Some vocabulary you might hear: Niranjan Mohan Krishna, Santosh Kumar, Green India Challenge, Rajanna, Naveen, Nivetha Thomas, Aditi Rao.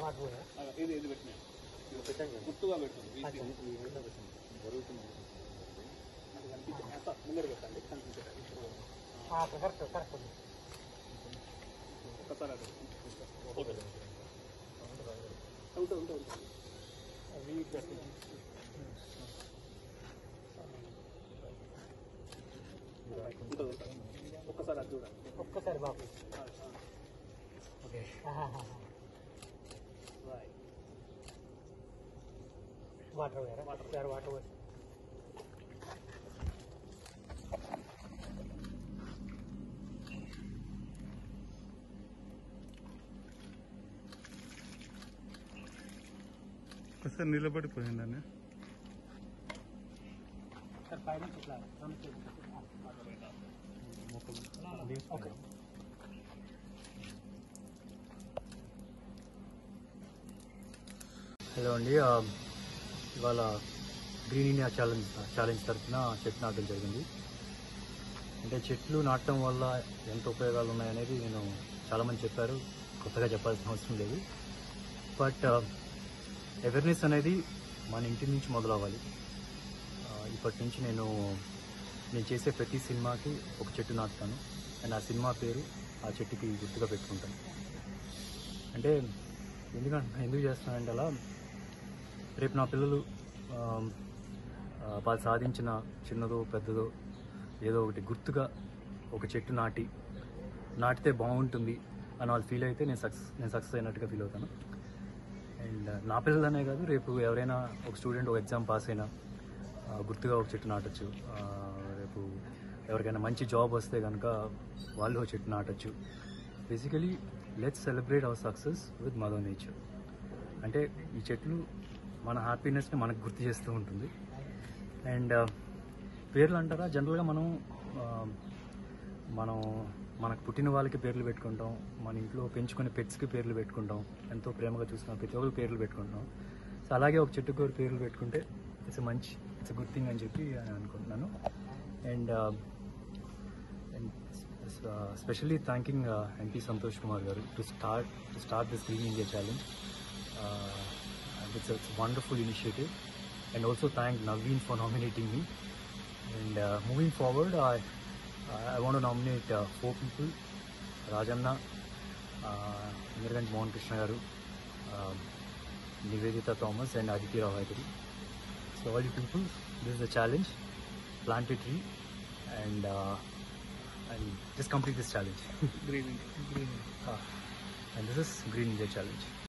वो है ये बैठने ये बैठेंगे कुत्तू का बैठो अच्छा ये बैठना पसंद जरूरत नहीं अंति जैसा मुंगेर करता है खान की हां तो करते करते पता लगा ओके उठो उठो अभी करते ఒక్కసారి చూడ ఒక్కసారి బాబు ఓకే బై వాటర్ వేరా వాటర్ వాటర్ వేరా ఒక్కసారి నిలబడిపోయిందనే సార్ పైన చూడలా మనం చూడ Okay. హలో అండి ఇవాళ గ్రీన్ ఇండియా ఛాలెంజ్ తరఫున చెట్లు నాటడం జరిగింది అంటే చెట్లు నాటడం వల్ల ఎంత ఉపయోగాలు ఉన్నాయనేది నేను చాలామంది చెప్పారు కొత్తగా చెప్పాల్సిన అవసరం లేదు బట్ అవేర్నెస్ అనేది మన ఇంటి నుంచి మొదలవ్వాలి ఇప్పటి నుంచి నేను చేసే ప్రతి సినిమాకి ఒక చెట్టు నాటుతాను అండ్ ఆ సినిమా పేరు ఆ చెట్టుకి గుర్తుగా పెట్టుకుంటాను అంటే ఎందుకు చేస్తున్నానంటే అలా రేపు నా పిల్లలు వాళ్ళు సాధించిన చిన్నదో పెద్దదో ఏదో ఒకటి గుర్తుగా ఒక చెట్టు నాటితే బాగుంటుంది అని వాళ్ళు ఫీల్ అయితే నేను సక్సెస్ అయినట్టుగా ఫీల్ అవుతాను అండ్ నా పిల్లలనే కాదు రేపు ఎవరైనా ఒక స్టూడెంట్ ఒక ఎగ్జామ్ పాస్ అయినా గుర్తుగా ఒక చెట్టు నాటచ్చు రేపు ఎవరికైనా మంచి జాబ్ వస్తే కనుక వాళ్ళు ఒక చెట్టు నాటచ్చు basically let's celebrate our success with mother nature అంటే ఈ చెట్లు మన హ్యాపీనెస్ని మనకు గుర్తు చేస్తూ ఉంటుంది అండ్ పేర్లు అంటారా జనరల్గా మనం మనకు పుట్టిన వాళ్ళకి పేర్లు పెట్టుకుంటాం మన ఇంట్లో పెంచుకునే పెట్స్కి పేర్లు పెట్టుకుంటాం ఎంతో ప్రేమగా చూసుకున్న ప్రతి ఒక్కరు పేర్లు పెట్టుకుంటాం సో అలాగే ఒక చెట్టుకు పేర్లు పెట్టుకుంటే ఇట్స్ మంచి ఇట్స్ గుడ్ థింగ్ అని చెప్పి నేను అనుకుంటున్నాను and especially thanking MP Santosh Kumar garu to start this Green India Challenge. It's a wonderful initiative, and also thank Naveen for nominating me. And moving forward, I want to nominate 4 people: Rajanna, Niranjan Mohan Krishna garu, Nivetha Thomas, and Aditi Rao. So all you people, this is a challenge. Plant a tree and just complete this challenge. Green India. And this is Green India Challenge.